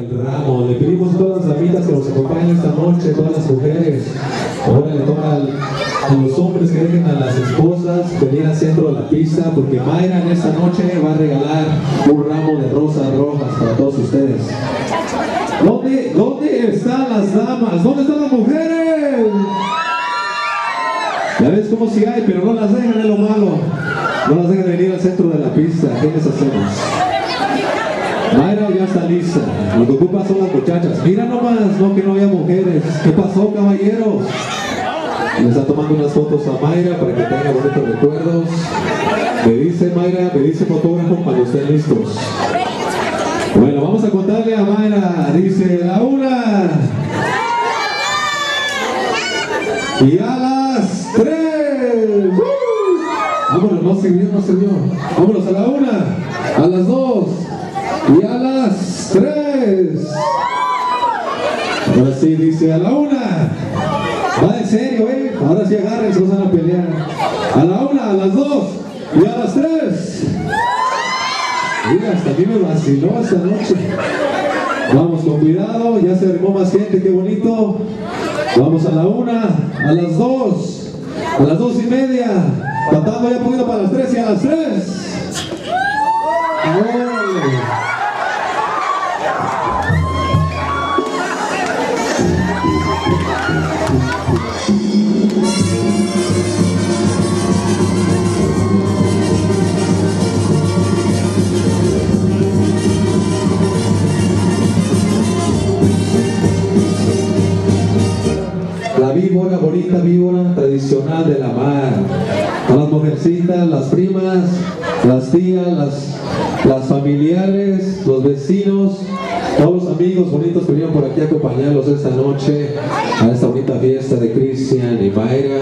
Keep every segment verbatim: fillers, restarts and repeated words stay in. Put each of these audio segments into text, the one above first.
el ramo. Le pedimos a todas las amigas que nos acompañen esta noche, todas las mujeres. Ahora le toca a los hombres que dejen a las esposas venir al centro de la pista, porque Mayra en esta noche va a regalar un ramo de rosas rojas para todos ustedes. ¿Dónde, dónde están las damas? ¿Dónde están las mujeres? Ya ves cómo si hay, pero no las dejan, es lo malo. No las dejan venir al centro de la pista. ¿Qué les hacemos? Mayra ya está lista, lo que ocupa son las muchachas. Mira nomás, no que no haya mujeres. ¿Qué pasó, caballeros? Le está tomando unas fotos a Mayra para que tenga bonitos recuerdos. Me dice Mayra, me dice fotógrafo cuando estén listos. Bueno, vamos a contarle a Mayra. Dice la una. Y a las tres. Vámonos, no sirvió, no sirvió. Vámonos a la una, a las dos. Y a las tres. Ahora sí, dice a la una. Va en serio, eh. Ahora sí agarren, se van a pelear. A la una, a las dos y a las tres. Mira, hasta aquí me vaciló esta noche. Vamos con cuidado, ya se armó más gente, qué bonito. Vamos a la una, a las dos, a las dos y media. Patando ya poquito para las tres y a las tres. Oh. Víbora bonita, víbora tradicional de la mar. A las mujercitas, las primas, las tías, las, las familiares, los vecinos, todos los amigos bonitos que vinieron por aquí a acompañarlos esta noche a esta bonita fiesta de Christian y Mayra.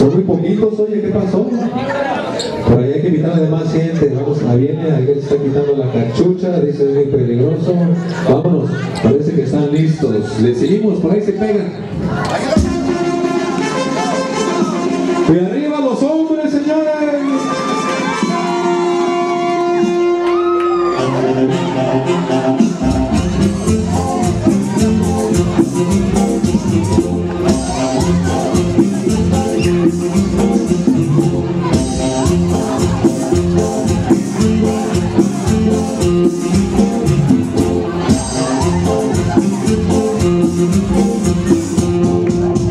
Son muy poquitos, oye, ¿qué pasó? Por ahí hay que invitar a demás gente. Vamos, la viene, alguien está quitando la cachucha, dice es muy peligroso. Vámonos, parece que están listos. Le seguimos, por ahí se pegan. ¡Y arriba los hombres, señores! Thank you.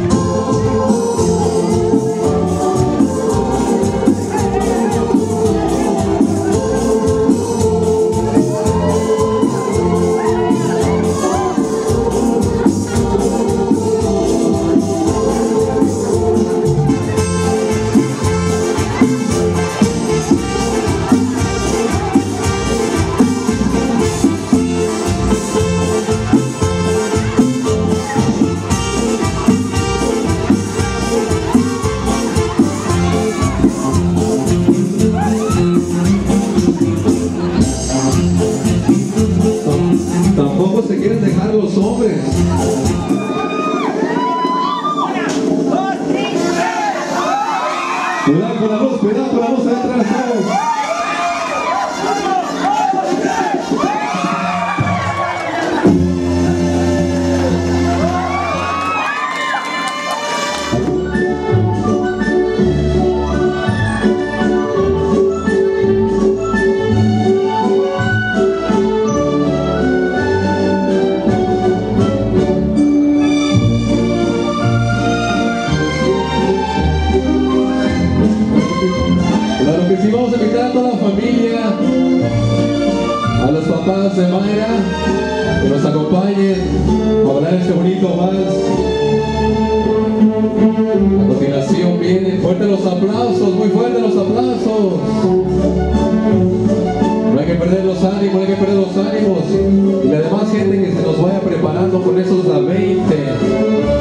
que sí, vamos a invitar a toda la familia, a los papás de Mayra, que nos acompañen a bailar este bonito vals. A continuación vienen fuertes los aplausos, muy fuertes los aplausos. No hay que perder los ánimos, no hay que perder los ánimos. Y la demás gente que se nos vaya preparando con esos a veinte.